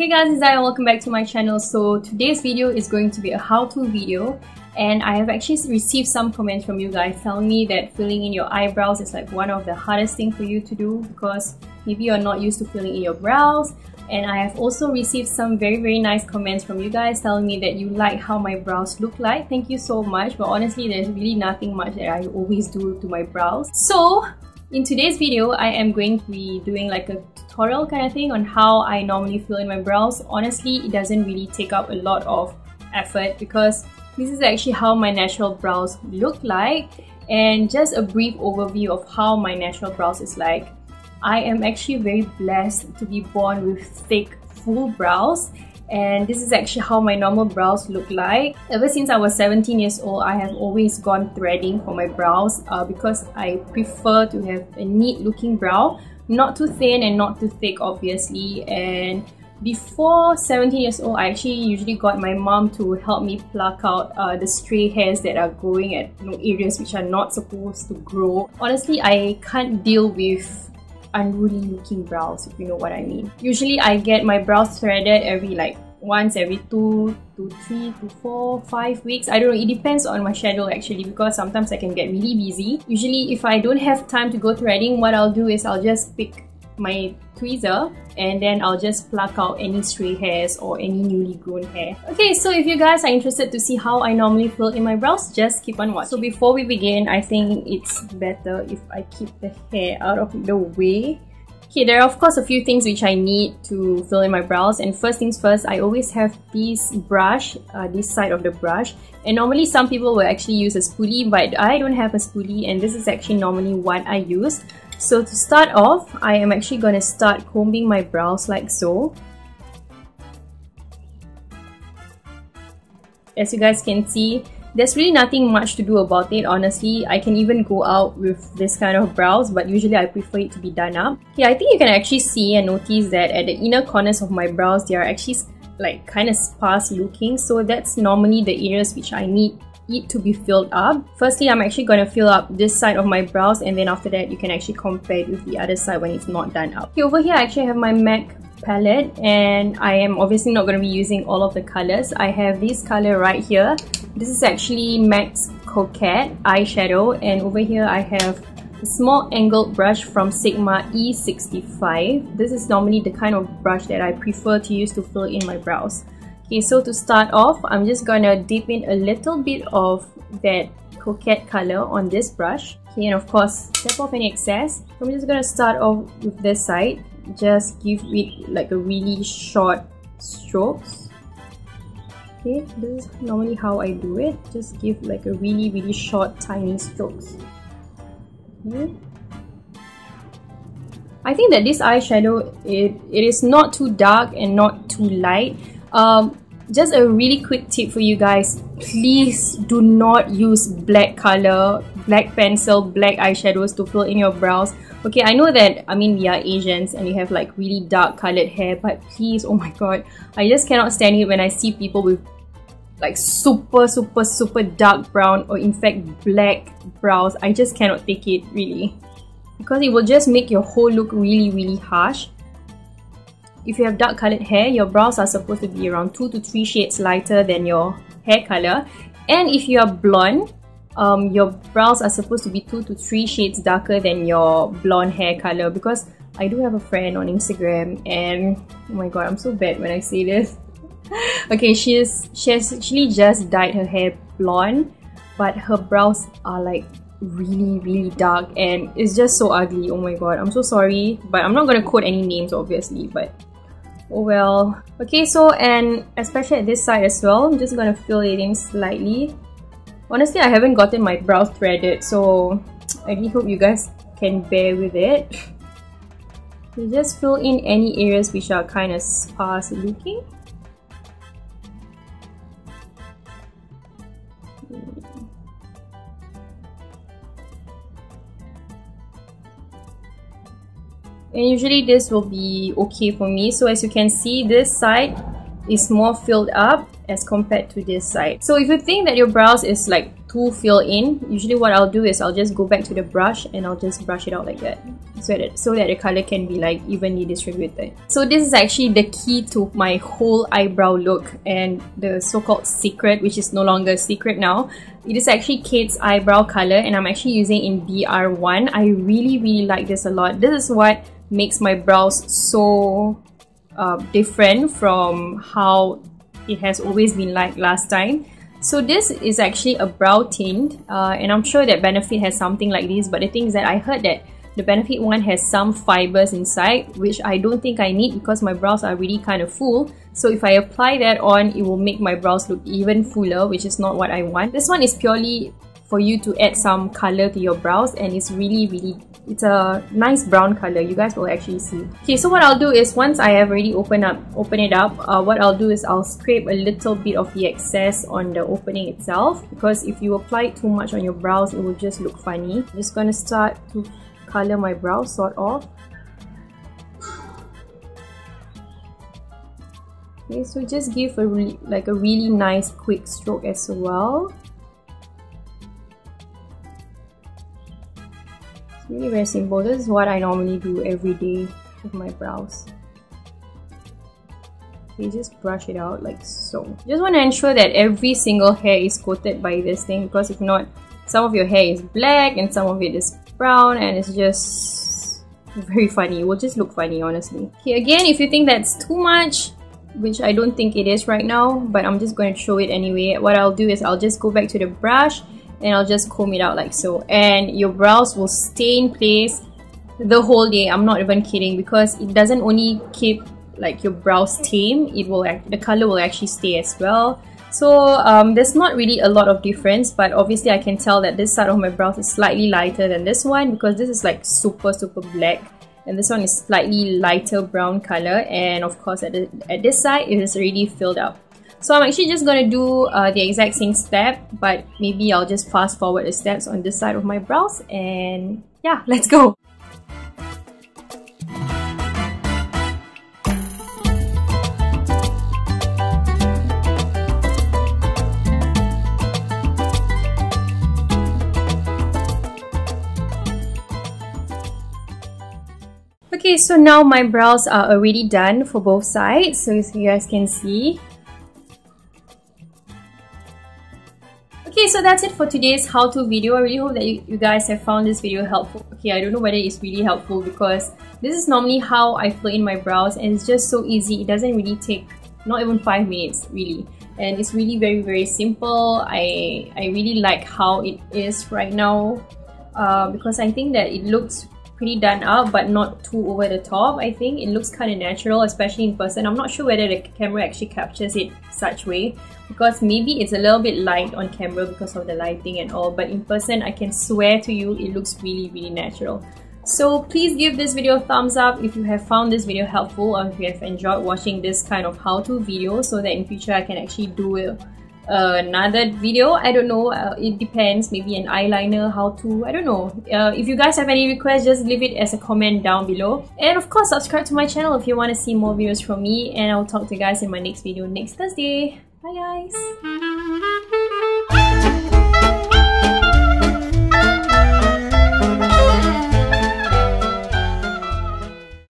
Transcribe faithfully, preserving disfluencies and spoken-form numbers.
Hey guys, it's Zaya, welcome back to my channel. So today's video is going to be a how-to video, and I have actually received some comments from you guys telling me that filling in your eyebrows is like one of the hardest things for you to do because maybe you're not used to filling in your brows. And I have also received some very very nice comments from you guys telling me that you like how my brows look like. Thank you so much, but honestly there's really nothing much that I always do to my brows. So in today's video, I am going to be doing like a tutorial kind of thing on how I normally fill in my brows. Honestly, it doesn't really take up a lot of effort because this is actually how my natural brows look like, and just a brief overview of how my natural brows is like. I am actually very blessed to be born with thick, full brows. And this is actually how my normal brows look like. Ever since I was seventeen years old, I have always gone threading for my brows uh, because I prefer to have a neat looking brow, not too thin and not too thick obviously. And before seventeen years old, I actually usually got my mom to help me pluck out uh, the stray hairs that are growing at you know, areas which are not supposed to grow. Honestly, I can't deal with unruly looking brows, if you know what I mean. Usually I get my brows threaded every like once every two to three to four five weeks. I don't know, it depends on my schedule actually, because sometimes I can get really busy. Usually if I don't have time to go threading, what I'll do is I'll just pick my tweezer and then I'll just pluck out any stray hairs or any newly grown hair. Okay, so if you guys are interested to see how I normally fill in my brows, just keep on watching. So before we begin, I think it's better if I keep the hair out of the way. Okay, there are of course a few things which I need to fill in my brows, and first things first, I always have this brush, uh, this side of the brush, and normally some people will actually use a spoolie, but I don't have a spoolie, and this is actually normally what I use. So to start off, I am actually going to start combing my brows like so. As you guys can see, there's really nothing much to do about it, honestly. I can even go out with this kind of brows, but usually I prefer it to be done up. Okay, I think you can actually see and notice that at the inner corners of my brows, they are actually like kind of sparse looking. So that's normally the areas which I need it to be filled up. Firstly, I'm actually going to fill up this side of my brows, and then after that you can actually compare it with the other side when it's not done up. Okay, over here I actually have my MAC palette, and I am obviously not going to be using all of the colors. I have this color right here. This is actually MAC's Coquette eyeshadow, and over here I have a small angled brush from Sigma E sixty-five. This is normally the kind of brush that I prefer to use to fill in my brows. Okay, so to start off, I'm just gonna dip in a little bit of that Coquette color on this brush. Okay, and of course, tap off any excess. I'm just gonna start off with this side. Just give it like a really short strokes. Okay, this is normally how I do it. Just give like a really, really short, tiny strokes. Okay. I think that this eyeshadow, it, it is not too dark and not too light. Um, just a really quick tip for you guys, please do not use black color, black pencil, black eyeshadows to fill in your brows. Okay, I know that, I mean, we are Asians and we have like really dark colored hair, but please, oh my god, I just cannot stand it when I see people with like super super super dark brown, or in fact black brows. I just cannot take it really, because it will just make your whole look really really harsh. If you have dark coloured hair, your brows are supposed to be around two to three shades lighter than your hair colour. And if you are blonde, um, your brows are supposed to be two to three shades darker than your blonde hair colour. Because I do have a friend on Instagram, and oh my god, I'm so bad when I say this. Okay, she, is, she has actually just dyed her hair blonde, but her brows are like really really dark, and it's just so ugly. Oh my god, I'm so sorry, but I'm not going to quote any names obviously, but oh well. Okay, so, and especially at this side as well, I'm just gonna fill it in slightly. Honestly, I haven't gotten my brows threaded, so I really hope you guys can bear with it. You just fill in any areas which are kind of sparse looking. And usually this will be okay for me. So as you can see, this side is more filled up as compared to this side. So if you think that your brows is like to fill in, usually what I'll do is I'll just go back to the brush and I'll just brush it out like that, so that so that the color can be like evenly distributed. So this is actually the key to my whole eyebrow look and the so-called secret, which is no longer a secret now. It is actually Kate's eyebrow color, and I'm actually using in B R one. I really really like this a lot. This is what makes my brows so uh, different from how it has always been like last time. So this is actually a brow tint, uh, and I'm sure that Benefit has something like this, but the thing is that I heard that the Benefit one has some fibers inside, which I don't think I need because my brows are really kind of full. So if I apply that on, it will make my brows look even fuller, which is not what I want. This one is purely for you to add some color to your brows, and it's really really it's a nice brown color. You guys will actually see. Okay, so what I'll do is once I have already opened up, open it up, uh, what I'll do is I'll scrape a little bit of the excess on the opening itself, because if you apply too much on your brows, it will just look funny. I'm just gonna start to color my brow, sort of. Okay, so just give a really, like a really nice quick stroke as well. Really very simple. This is what I normally do every day with my brows. Okay, just brush it out like so. Just want to ensure that every single hair is coated by this thing, because if not, some of your hair is black and some of it is brown, and it's just very funny. It will just look funny, honestly. Okay, again, if you think that's too much, which I don't think it is right now, but I'm just going to show it anyway. What I'll do is I'll just go back to the brush and I'll just comb it out like so, and your brows will stay in place the whole day. I'm not even kidding, because it doesn't only keep like your brows tame, it will act the color will actually stay as well. So um, there's not really a lot of difference, but obviously I can tell that this side of my brows is slightly lighter than this one, because this is like super super black, and this one is slightly lighter brown color, and of course at, the, at this side it is already filled up. So I'm actually just going to do uh, the exact same step, but maybe I'll just fast forward the steps on this side of my brows, and yeah, let's go! Okay, so now my brows are already done for both sides, so as you guys can see. Okay, so that's it for today's how-to video. I really hope that you, you guys have found this video helpful. Okay, I don't know whether it's really helpful, because this is normally how I fill in my brows, and it's just so easy. It doesn't really take, not even five minutes really, and it's really very very simple. I, I really like how it is right now, uh, because I think that it looks pretty done up, but not too over the top. I think it looks kind of natural, especially in person. I'm not sure whether the camera actually captures it such way, because maybe it's a little bit light on camera because of the lighting and all, but in person I can swear to you it looks really really natural. So please give this video a thumbs up if you have found this video helpful, or if you have enjoyed watching this kind of how-to video, so that in future I can actually do it. Uh, another video, I don't know, uh, it depends, maybe an eyeliner how to, I don't know. Uh, if you guys have any requests, just leave it as a comment down below, and of course subscribe to my channel if you want to see more videos from me, and I'll talk to you guys in my next video next Thursday. Bye guys.